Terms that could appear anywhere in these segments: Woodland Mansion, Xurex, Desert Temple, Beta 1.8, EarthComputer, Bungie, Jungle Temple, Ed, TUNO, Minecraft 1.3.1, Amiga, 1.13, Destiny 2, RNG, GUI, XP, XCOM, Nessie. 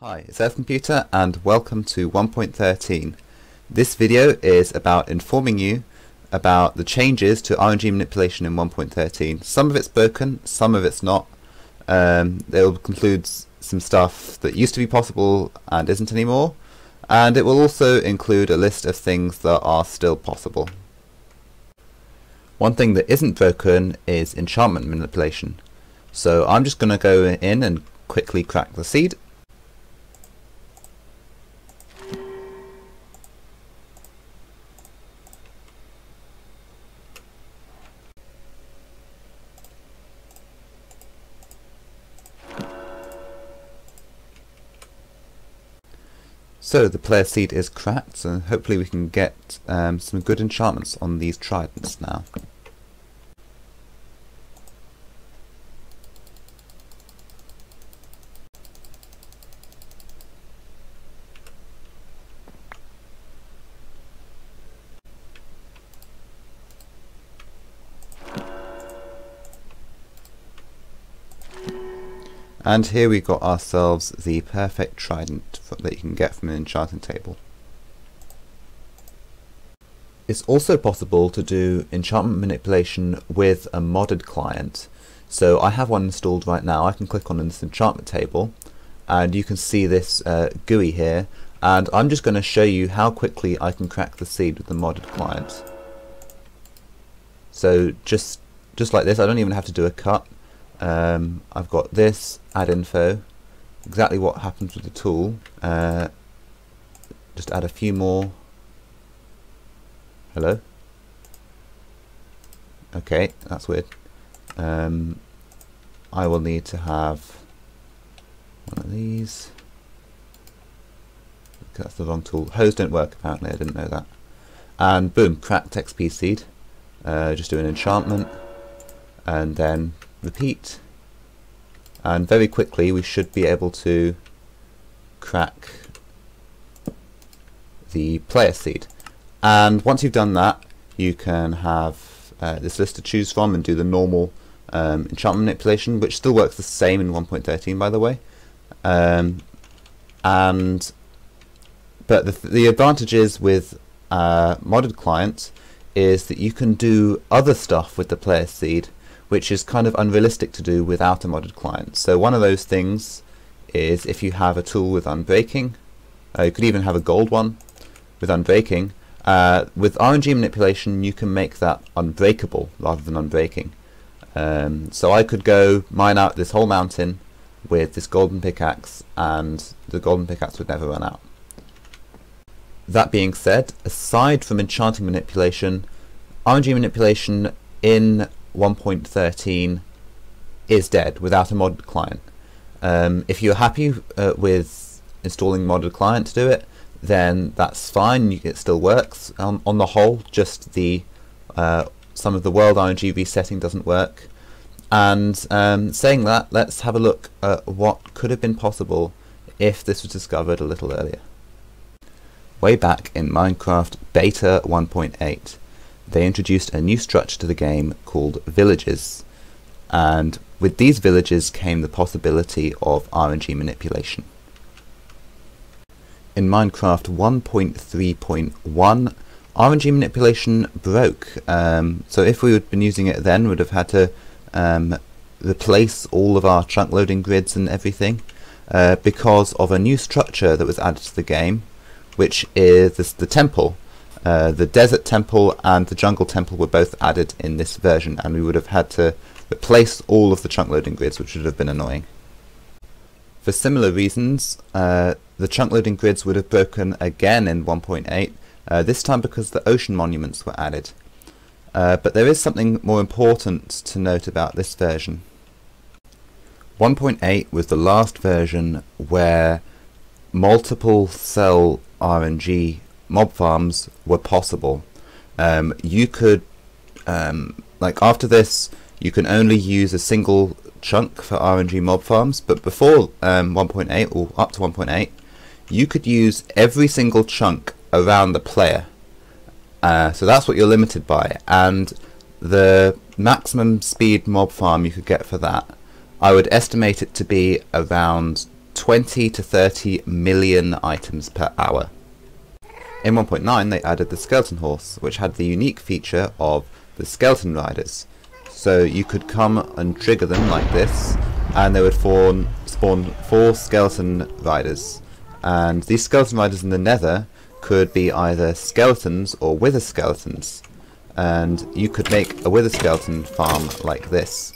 Hi, it's EarthComputer and welcome to 1.13. This video is about informing you about the changes to RNG manipulation in 1.13. Some of it's broken, some of it's not. It will include some stuff that used to be possible and isn't anymore, and it will also include a list of things that are still possible. One thing that isn't broken is enchantment manipulation. So I'm just going to go in and quickly crack the seed. So the player seed is cracked, and so hopefully we can get some good enchantments on these tridents now. And here we got ourselves the perfect trident that you can get from an enchanting table. It's also possible to do enchantment manipulation with a modded client. So I have one installed right now. I can click on this enchantment table and you can see this GUI here, and I'm just going to show you how quickly I can crack the seed with the modded client. So just like this, I don't even have to do a cut. I've got this add info, exactly what happens with the tool. Just add a few more. Hello. Okay, that's weird. I will need to have one of these. That's the wrong tool. Hose don't work apparently. I didn't know that. And boom, cracked XP seed. Just do an enchantment, and then repeat, and very quickly we should be able to crack the player seed. And once you've done that, you can have this list to choose from and do the normal enchantment manipulation, which still works the same in 1.13, by the way. But the advantages with modded clients is that you can do other stuff with the player seed, which is kind of unrealistic to do without a modded client. So one of those things is if you have a tool with unbreaking, you could even have a gold one with unbreaking. With RNG manipulation you can make that unbreakable rather than unbreaking. So I could go mine out this whole mountain with this golden pickaxe, and the golden pickaxe would never run out. That being said, aside from enchanting manipulation, RNG manipulation in 1.13 is dead without a modded client. If you're happy with installing modded client to do it, then that's fine. It still works on the whole. Just the some of the world RNG resetting doesn't work. And saying that, let's have a look at what could have been possible if this was discovered a little earlier. Way back in Minecraft Beta 1.8. they introduced a new structure to the game called villages, and with these villages came the possibility of RNG manipulation. In Minecraft 1.3.1, RNG manipulation broke, so if we had been using it then, we would have had to replace all of our chunk loading grids and everything because of a new structure that was added to the game, which is the temple. The Desert Temple and the Jungle Temple were both added in this version, and we would have had to replace all of the chunk loading grids, which would have been annoying. For similar reasons, the chunk loading grids would have broken again in 1.8, this time because the ocean monuments were added. But there is something more important to note about this version. 1.8 was the last version where multiple cell RNG mob farms were possible. You could, like after this, you can only use a single chunk for RNG mob farms, but before 1.8, or up to 1.8, you could use every single chunk around the player. So that's what you're limited by, and the maximum speed mob farm you could get for that, I would estimate it to be around 20 to 30 million items per hour. In 1.9 they added the skeleton horse, which had the unique feature of the skeleton riders. So you could come and trigger them like this, and they would spawn 4 skeleton riders. And these skeleton riders in the nether could be either skeletons or wither skeletons. And you could make a wither skeleton farm like this.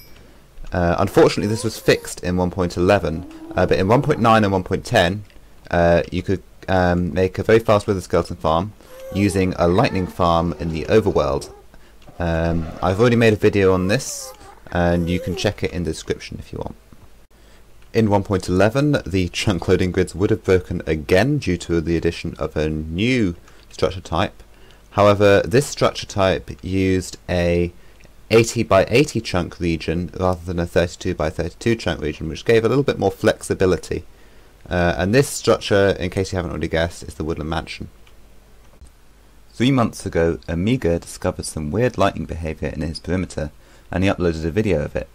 Unfortunately this was fixed in 1.11, but in 1.9 and 1.10 you could make a very fast wither skeleton farm using a lightning farm in the overworld. I've already made a video on this and you can check it in the description if you want. In 1.11 the chunk loading grids would have broken again due to the addition of a new structure type. However, this structure type used a 80 by 80 chunk region rather than a 32 by 32 chunk region, which gave a little bit more flexibility. And this structure, in case you haven't already guessed, is the Woodland Mansion. 3 months ago, Amiga discovered some weird lightning behaviour in his perimeter, and he uploaded a video of it.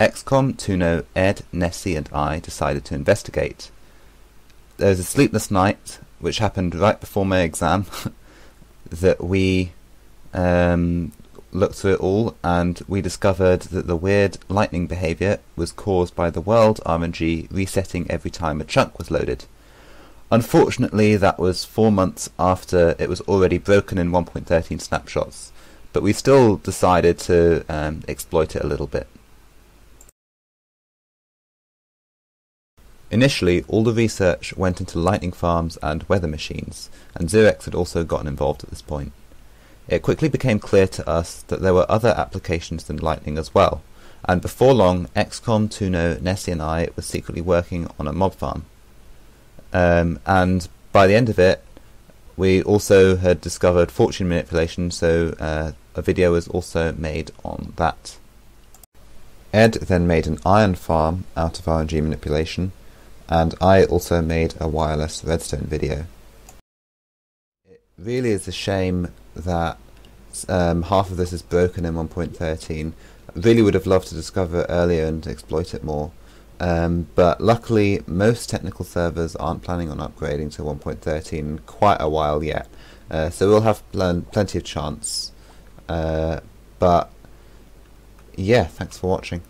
XCOM, TUNO, Ed, Nessie and I decided to investigate. There was a sleepless night, which happened right before my exam, that we looked through it all, and we discovered that the weird lightning behaviour was caused by the world RNG resetting every time a chunk was loaded. Unfortunately that was 4 months after it was already broken in 1.13 snapshots, but we still decided to exploit it a little bit. Initially, all the research went into lightning farms and weather machines, and Xurex had also gotten involved at this point. It quickly became clear to us that there were other applications than lightning as well, and before long, XCOM, Tuno, Nessie and I were secretly working on a mob farm. And by the end of it, we also had discovered fortune manipulation, so a video was also made on that. Ed then made an iron farm out of RNG manipulation, and I also made a wireless redstone video. It really is a shame that half of this is broken in 1.13. I really would have loved to discover it earlier and exploit it more, but luckily most technical servers aren't planning on upgrading to 1.13 in quite a while yet, so we'll have plenty of chance. But yeah, thanks for watching.